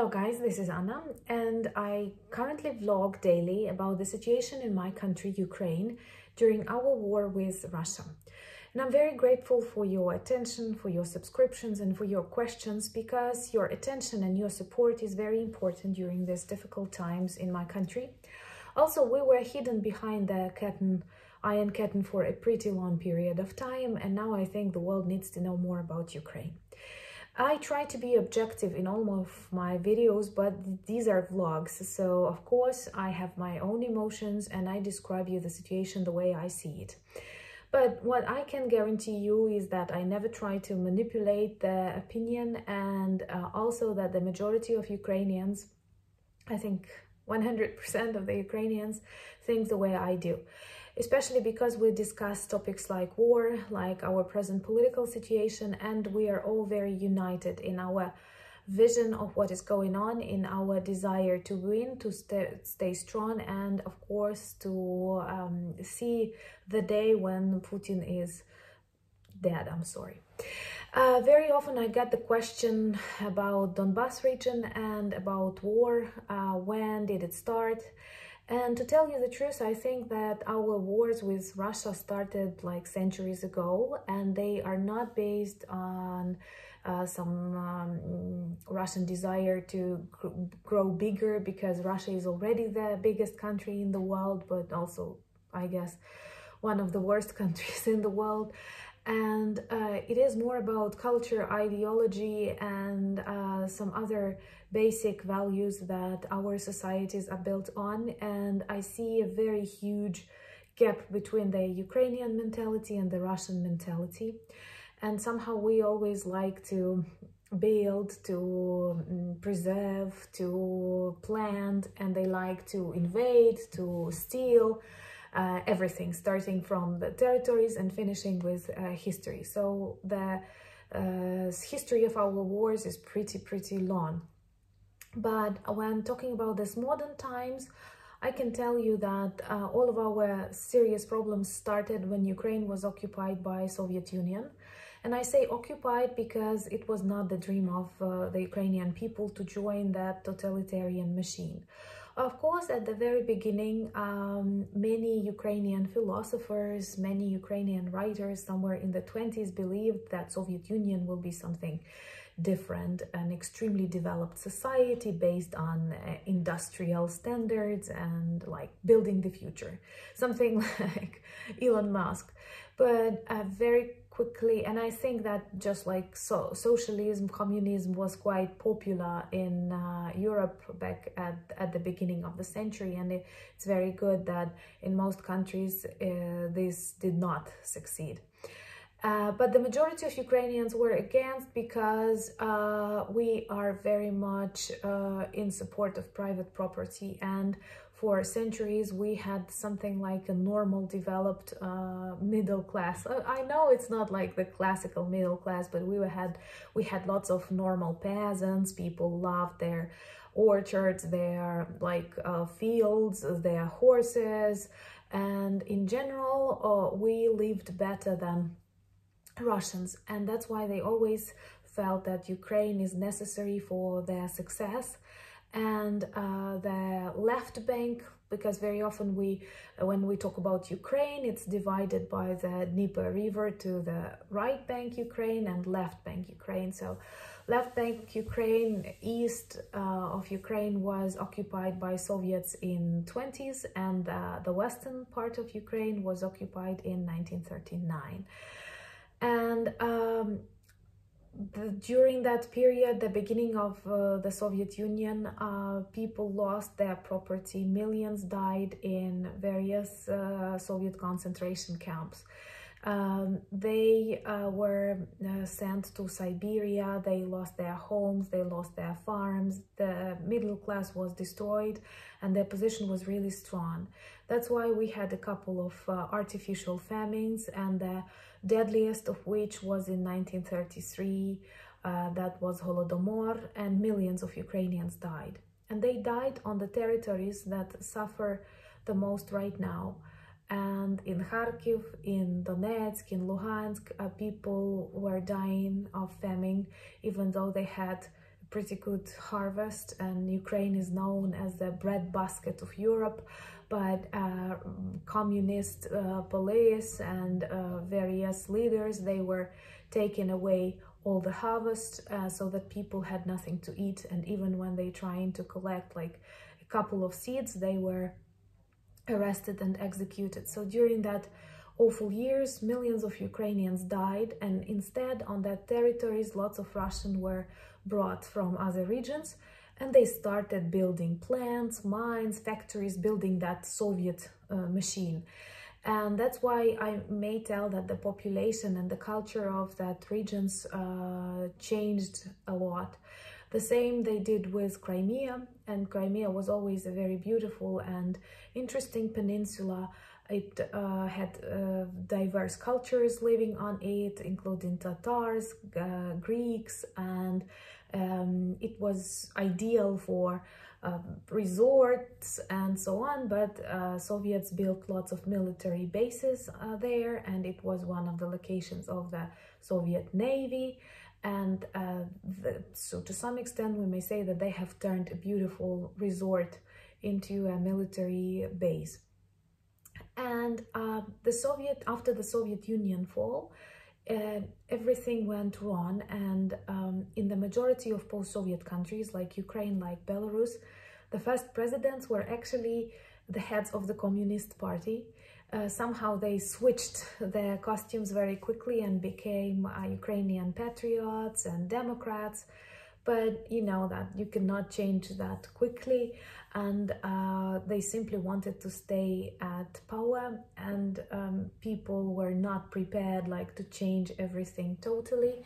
Hello guys, this is Anna and I currently vlog daily about the situation in my country, Ukraine, during our war with Russia. And I'm very grateful for your attention, for your subscriptions and for your questions, because your attention and your support is very important during these difficult times in my country. Also, we were hidden behind the iron curtain for a pretty long period of time, and now I think the world needs to know more about Ukraine. I try to be objective in all of my videos, but these are vlogs, so of course I have my own emotions and I describe you the situation the way I see it. But what I can guarantee you is that I never try to manipulate the opinion, and also that the majority of Ukrainians, I think 100% of the Ukrainians, think the way I do. Especially because we discuss topics like war, like our present political situation, and we are all very united in our vision of what is going on, in our desire to win, to stay strong, and of course to see the day when Putin is dead. I'm sorry. Very often I get the question about Donbass region and about war, when did it start? And to tell you the truth, I think that our wars with Russia started like centuries ago, and they are not based on some Russian desire to grow bigger, because Russia is already the biggest country in the world, but also, I guess, one of the worst countries in the world. And it is more about culture, ideology, and some other basic values that our societies are built on. And I see a very huge gap between the Ukrainian mentality and the Russian mentality. And somehow we always like to build, to preserve, to plant, and they like to invade, to steal. Everything, starting from the territories and finishing with history. So the history of our wars is pretty long. But when talking about these modern times, I can tell you that all of our serious problems started when Ukraine was occupied by Soviet Union. And I say occupied because it was not the dream of the Ukrainian people to join that totalitarian machine. Of course, at the very beginning, many Ukrainian philosophers, many Ukrainian writers somewhere in the 20s believed that Soviet Union will be something different, an extremely developed society based on industrial standards and like building the future, something like Elon Musk. But very quickly, and I think that just like socialism, communism was quite popular in Europe back at the beginning of the century, and it's very good that in most countries this did not succeed. But the majority of Ukrainians were against, because we are very much in support of private property, and for centuries we had something like a normal developed middle class. I know it's not like the classical middle class, but we had lots of normal peasants. People loved their orchards, their like fields, their horses, and in general we lived better than Russians, and that's why they always felt that Ukraine is necessary for their success. And the left bank, because very often when we talk about Ukraine, it's divided by the Dnieper river to the right bank Ukraine and left bank Ukraine. So left bank Ukraine, east of Ukraine, was occupied by Soviets in 20s, and the western part of Ukraine was occupied in 1939. And during that period, the beginning of the Soviet Union, people lost their property. Millions died in various Soviet concentration camps. They were sent to Siberia. They lost their homes, they lost their farms. The middle class was destroyed and their position was really strong. That's why we had a couple of artificial famines, and the deadliest of which was in 1933. That was Holodomor, and millions of Ukrainians died. And they died on the territories that suffer the most right now. And in Kharkiv, in Donetsk, in Luhansk, people were dying of famine, even though they had pretty good harvest, and Ukraine is known as the breadbasket of Europe, but communist police and various leaders, they were taking away all the harvest so that people had nothing to eat. And even when they trying to collect like a couple of seeds, they were arrested and executed. So during that awful years, millions of Ukrainians died, and instead on that territories lots of Russians were brought from other regions, and they started building plants, mines, factories, building that Soviet machine. And that's why I may tell that the population and the culture of that regions changed a lot. The same they did with Crimea, and Crimea was always a very beautiful and interesting peninsula. It had diverse cultures living on it, including Tatars, Greeks, and it was ideal for resorts and so on, but Soviets built lots of military bases there, and it was one of the locations of the Soviet Navy. And so to some extent we may say that they have turned a beautiful resort into a military base. And after the Soviet Union fall, everything went wrong, and in the majority of post-Soviet countries like Ukraine, like Belarus, the first presidents were actually the heads of the Communist Party. Somehow they switched their costumes very quickly and became Ukrainian patriots and Democrats. But you know that you cannot change that quickly, and they simply wanted to stay at power, and people were not prepared like to change everything totally.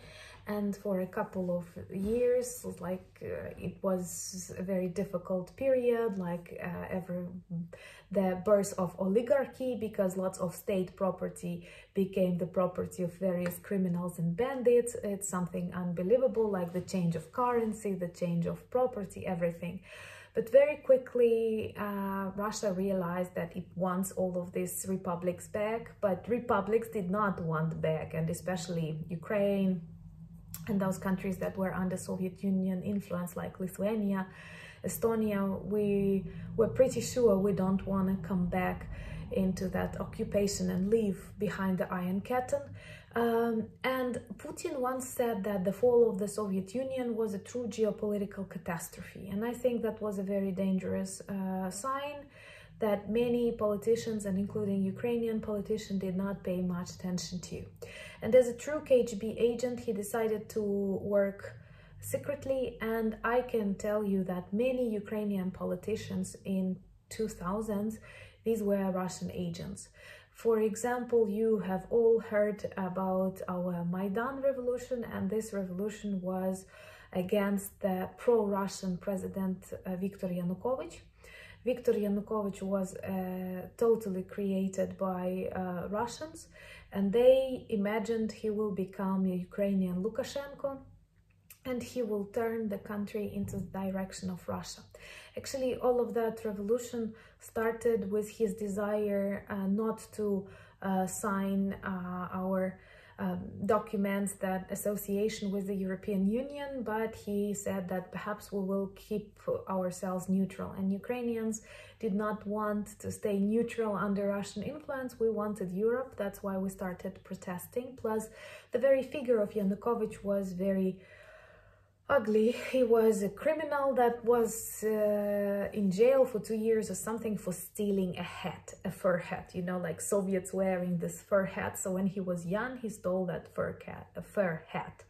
And for a couple of years, like it was a very difficult period, like the birth of oligarchy, because lots of state property became the property of various criminals and bandits. It's something unbelievable, like the change of currency, the change of property, everything. But very quickly, Russia realized that it wants all of these republics back, but republics did not want back, and especially Ukraine, and those countries that were under Soviet Union influence like Lithuania, Estonia, we were pretty sure we don't want to come back into that occupation and leave behind the Iron Curtain. And Putin once said that the fall of the Soviet Union was a true geopolitical catastrophe. And I think that was a very dangerous sign that many politicians, and including Ukrainian politicians, did not pay much attention to. And as a true KGB agent, he decided to work secretly, and I can tell you that many Ukrainian politicians in 2000s, these were Russian agents. For example, you have all heard about our Maidan revolution, and this revolution was against the pro-Russian president Viktor Yanukovych. Viktor Yanukovych was totally created by Russians, and they imagined he will become a Ukrainian Lukashenko, and he will turn the country into the direction of Russia. Actually, all of that revolution started with his desire not to sign our documents that association with the European Union, but he said that perhaps we will keep ourselves neutral. And Ukrainians did not want to stay neutral under Russian influence. We wanted Europe. That's why we started protesting. Plus, the very figure of Yanukovych was very ugly. He was a criminal that was in jail for 2 years or something for stealing a hat, a fur hat, you know, like Soviets wearing this fur hat. So when he was young, he stole that fur hat.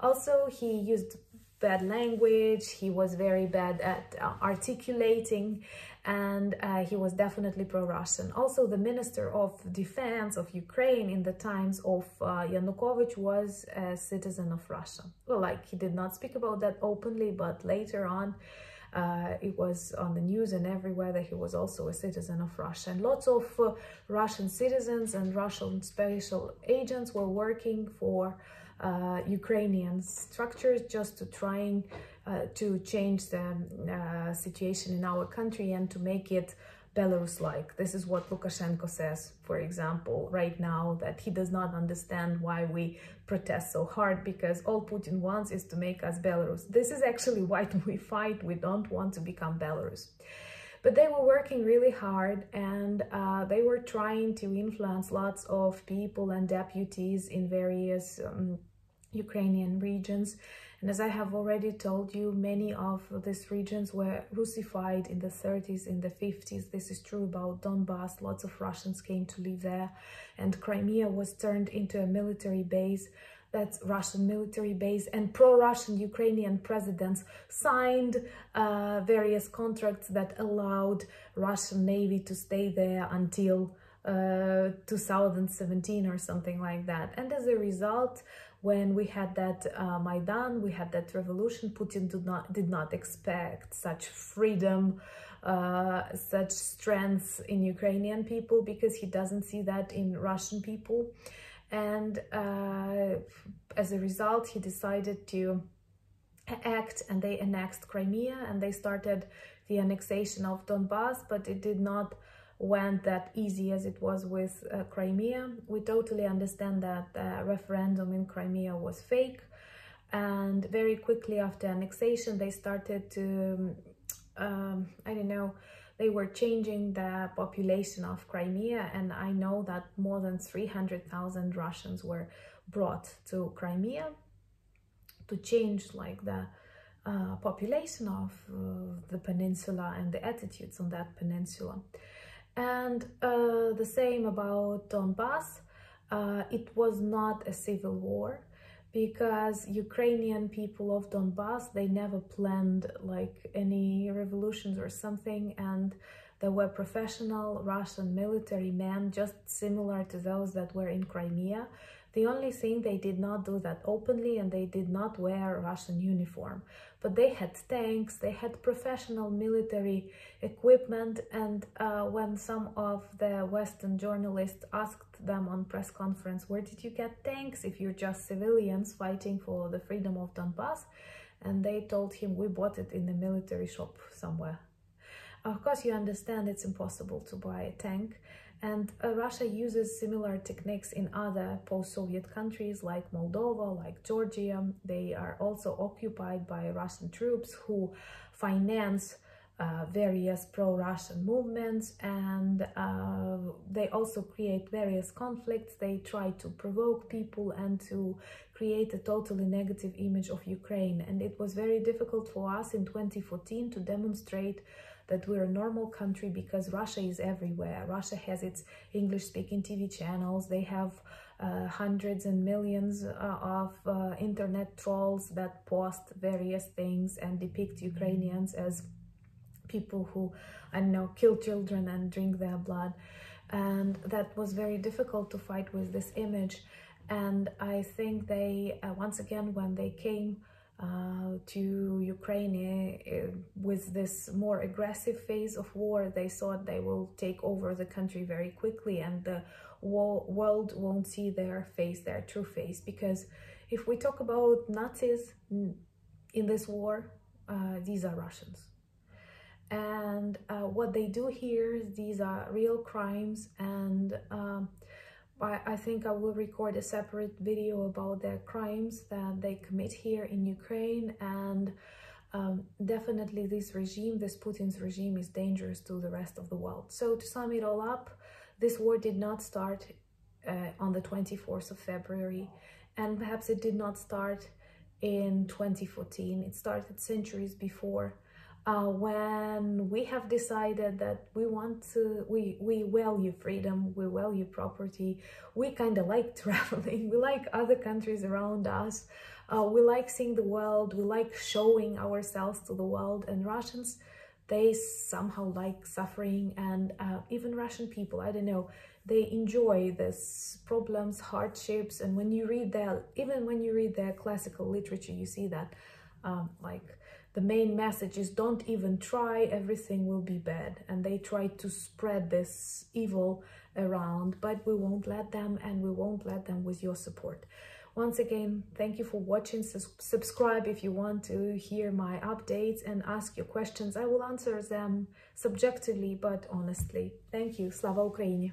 Also, he used bad language, he was very bad at articulating, and he was definitely pro-Russian. Also, the Minister of Defense of Ukraine in the times of Yanukovych was a citizen of Russia. Well, like, he did not speak about that openly, but later on it was on the news and everywhere that he was also a citizen of Russia. And lots of Russian citizens and Russian special agents were working for Ukrainian structures just to trying to change the situation in our country and to make it Belarus-like. This is what Lukashenko says, for example, right now, that he does not understand why we protest so hard, because all Putin wants is to make us Belarus. This is actually why we fight. We don't want to become Belarus. But they were working really hard, and they were trying to influence lots of people and deputies in various Ukrainian regions. And as I have already told you, many of these regions were Russified in the 30s, in the 50s. This is true about Donbass. Lots of Russians came to live there. And Crimea was turned into a military base. That's Russian military base, and pro-Russian Ukrainian presidents signed various contracts that allowed Russian Navy to stay there until 2017 or something like that. And as a result, when we had that Maidan, we had that revolution, Putin did not expect such freedom, such strength in Ukrainian people, because he doesn't see that in Russian people. And as a result, he decided to act, and they annexed Crimea, and they started the annexation of Donbass, but it did not went that easy as it was with Crimea. We totally understand that the referendum in Crimea was fake, and very quickly after annexation, they started to, I don't know, they were changing the population of Crimea, and I know that more than 300,000 Russians were brought to Crimea to change like the population of the peninsula and the attitudes on that peninsula. And the same about Donbass. It was not a civil war, because Ukrainian people of Donbass, they never planned like any revolutions or something, and there were professional Russian military men, just similar to those that were in Crimea. The only thing, they did not do that openly, and they did not wear Russian uniform. But they had tanks, they had professional military equipment, and when some of the Western journalists asked them on press conference, where did you get tanks if you're just civilians fighting for the freedom of Donbass? And they told him, we bought it in the military shop somewhere. Of course, you understand it's impossible to buy a tank. And Russia uses similar techniques in other post-Soviet countries like Moldova, like Georgia. They are also occupied by Russian troops who finance various pro-Russian movements, and they also create various conflicts. They try to provoke people and to create a totally negative image of Ukraine. And it was very difficult for us in 2014 to demonstrate that we're a normal country, because Russia is everywhere. Russia has its English-speaking TV channels. They have hundreds and millions of internet trolls that post various things and depict Ukrainians as people who, I don't know, kill children and drink their blood. And that was very difficult to fight with this image. And I think they, once again, when they came to Ukraine with this more aggressive phase of war, they thought they will take over the country very quickly, and the world won't see their face, their true face. Because if we talk about Nazis in this war, these are Russians. And what they do here, these are real crimes, and I think I will record a separate video about their crimes that they commit here in Ukraine. And definitely this regime, this Putin's regime, is dangerous to the rest of the world. So to sum it all up, this war did not start on the 24th of February, and perhaps it did not start in 2014. It started centuries before, when we have decided that we want to, we value freedom, we value property, we kind of like traveling, we like other countries around us, we like seeing the world, we like showing ourselves to the world. And Russians, they somehow like suffering, and even Russian people, I don't know, they enjoy this problems, hardships. And when you read their, even when you read their classical literature, you see that like the main message is don't even try, everything will be bad. And they try to spread this evil around, but we won't let them, and we won't let them with your support. Once again, thank you for watching. Subscribe if you want to hear my updates and ask your questions. I will answer them subjectively but honestly. Thank you. Slava Ukraini!